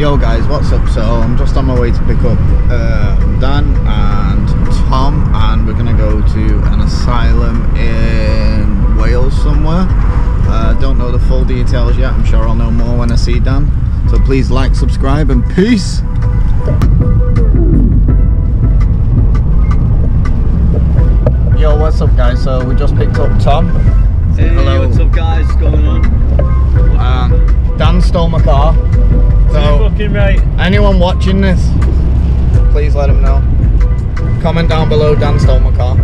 Yo guys, what's up? So I'm just on my way to pick up Dan and Tom, and we're gonna go to an asylum in Wales somewhere. Don't know the full details yet. I'm sure I'll know more when I see Dan, so please like, subscribe and peace. Yo, what's up guys? So we just picked up Tom. Hey, hello. What's up guys, what's going on? Dan stole my car. So, fucking right. Anyone watching this, please let them know. Comment down below, Dan stole my car.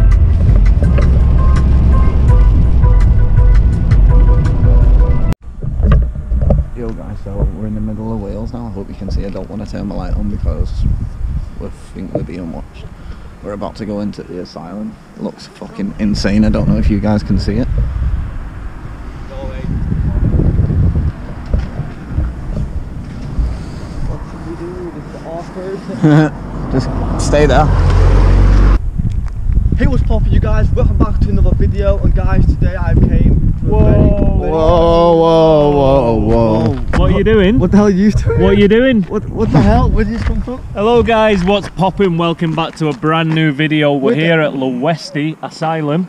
Yo guys, so we're in the middle of Wales now. I hope you can see. I don't want to turn my light on because we think we're being watched. We're about to go into the asylum. It looks fucking insane. I don't know if you guys can see it. Just stay there. Hey, what's poppin' you guys? Welcome back to another video, and guys, today I came to whoa. What are you doing? What the hell are you doing? What are you doing? What the hell? Where did you come from? Hello guys, what's poppin'? Welcome back to a brand new video. We're here at Lluesty Asylum.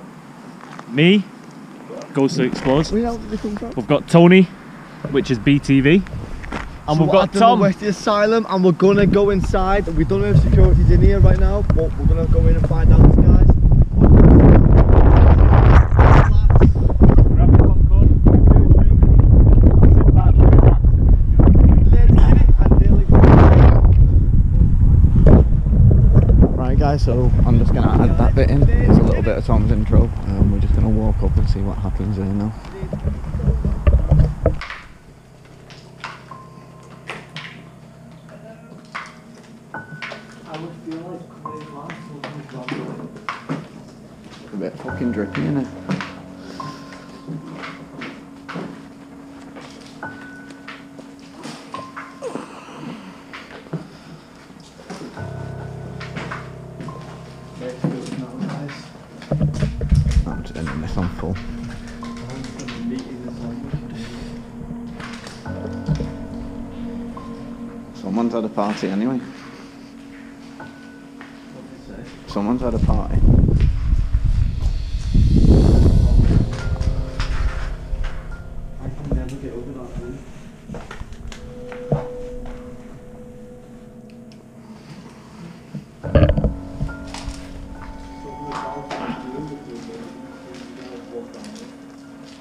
Me, Ghostly Explores. Where the hell did you come from? We've got Tony, which is BTV. And so we've got Tom. We're at the asylum and we're gonna go inside. We don't know if security's in here right now, but we're gonna go in and find out, guys. Grab your popcorn, sit back, relax. Right guys, so I'm just gonna add that bit in. There's a little bit of Tom's intro, and we're just gonna walk up and see what happens here now. A bit fucking drippy, isn't it? I'm just ending this on full. Someone's had a party anyway. Someone's had a party.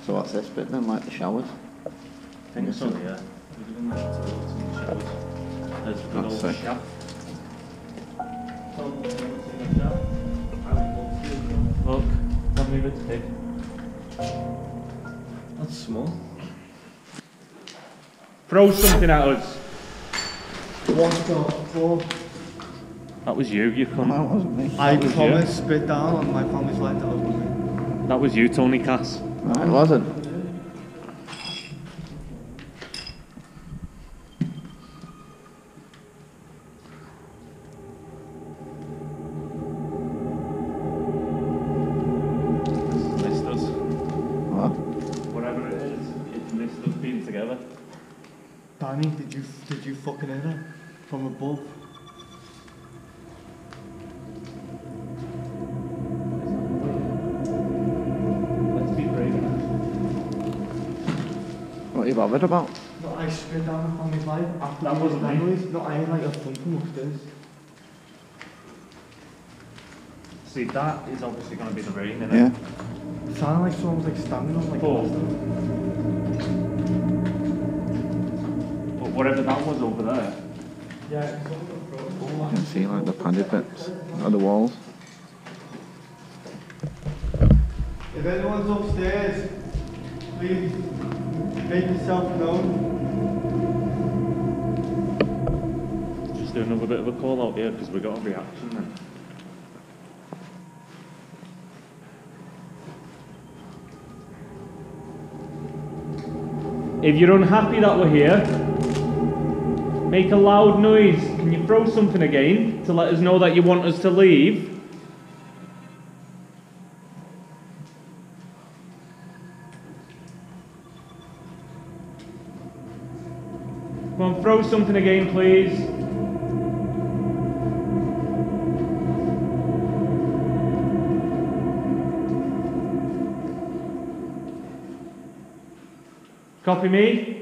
So what's this bit then, like the showers? I think so, yeah. There's a good old shaft. Look, that move it's big. That's small. Throw something at us. What? That was you, you come. No, that wasn't me. I promise, spit down on my family's life, that wasn't me. That was you, Tony Cass. No, it wasn't. It's missed us. What? Whatever it is, it's missed us being together. Danny, did you fucking hear that? From above? What are you bothered about? No, I spit down on his life after that wasn't me. No, I ain't like a thumping upstairs. See, that is obviously going to be the rain, isn't it? Yeah. It sounded like someone was like standing on like a but whatever that was over there. Yeah, it's over the. You can see like the padded bits on the walls. If anyone's upstairs, please make yourself known. Just do another bit of a call out here because we got a reaction then. If you're unhappy that we're here, make a loud noise. Can you throw something again to let us know that you want us to leave? Come on, throw something again, please. Copy me.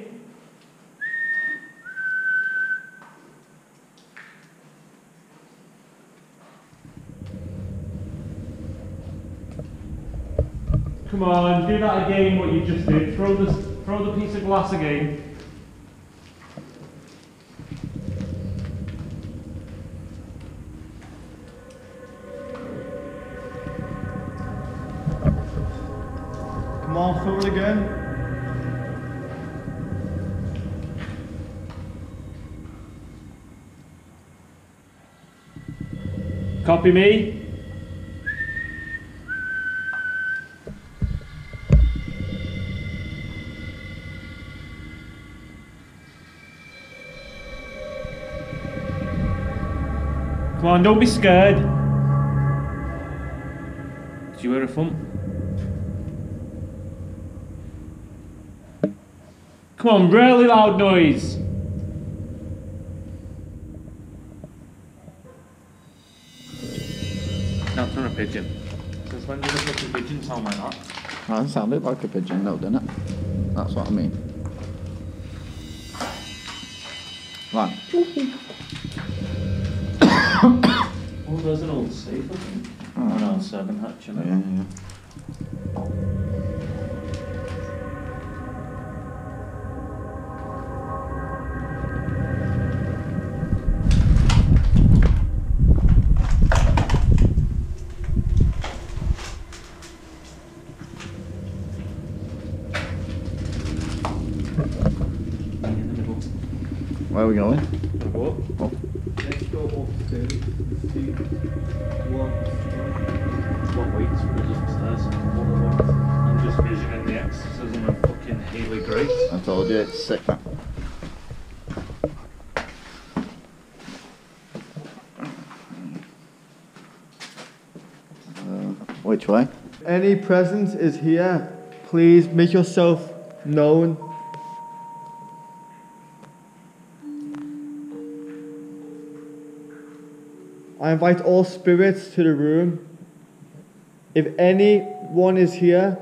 Come on, do that again, what you just did. Throw the piece of glass again. Come on, throw it again. Copy me. Come on, don't be scared. Do you hear a thump? Come on, really loud noise. Now throw a pigeon. Since when did a fucking pigeon sound like that? That sounded like a pigeon though, didn't it? That's what I mean. Right. Oh, there's an old safe, I think. Oh, an old 7 hatch, isn't it? Where are we going? What? Oh. Next door upstairs. One week's just upstairs. I'm just visioning the exorcism of fucking Hayley Grace. I told you, it's sick. Which way? Any presence is here. Please make yourself known. I invite all spirits to the room. If anyone is here,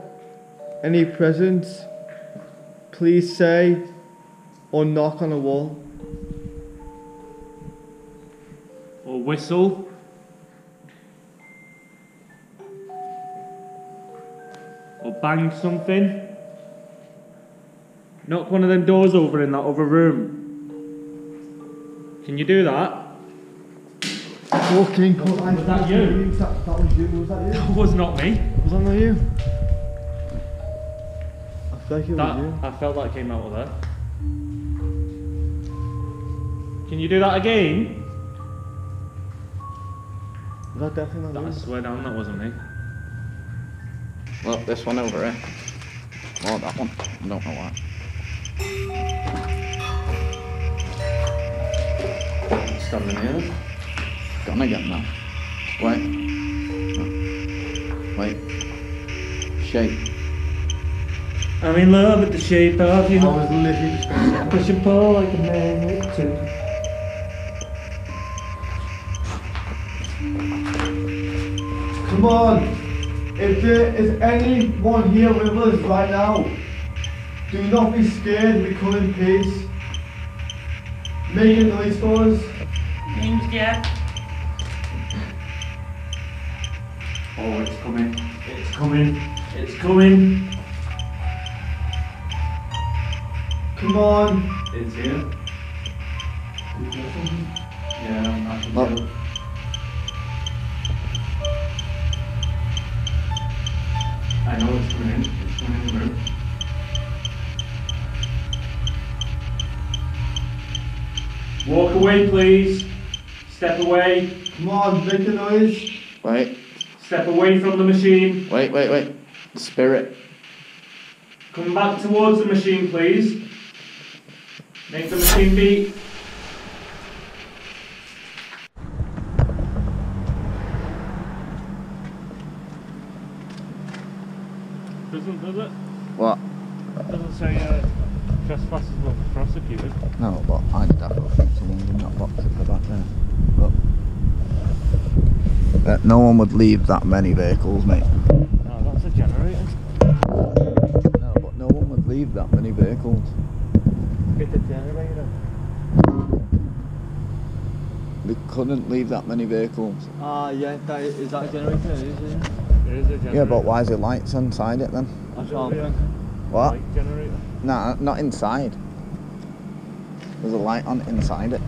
any presence, please say or knock on a wall. Or whistle. Or bang something. Knock one of them doors over in that other room. Can you do that? Fucking God, was that you? That was you, was that you? That was not me. Was that not you? I feel like it was you. I felt that came out of there. Can you do that again? Was that definitely not you? I swear down that wasn't me. Well, this one over here. Oh, that one. I don't know why. Standing here. Gonna get now. Wait. No. Wait. Shape. I'm in love with the shape of you. I was living. Push and pull like a man with two. Come on. If there is anyone here with us right now, do not be scared. We come in peace. Make a noise for us. Name's Gap. Oh, it's coming. It's coming. It's coming. Come on. It's here. Yeah, I can tell. I know it's coming in. It's coming in the room. Walk away, please. Step away. Come on, make the noise. Wait. Step away from the machine. Wait, wait, wait. Spirit. Come back towards the machine, please. Make the machine beat. Doesn't, does it? What? Doesn't say trespassers will be prosecuted. No, but I'd have to think someone in that box at the back there. But no one would leave that many vehicles, mate. No, that's a generator. No, but no one would leave that many vehicles. It's a generator. They couldn't leave that many vehicles. Ah, yeah, is that a generator? It is, yeah. It is a generator. Yeah, but why is there lights inside it then? I can't think. What? Light generator? Nah, not inside. There's a light on inside it.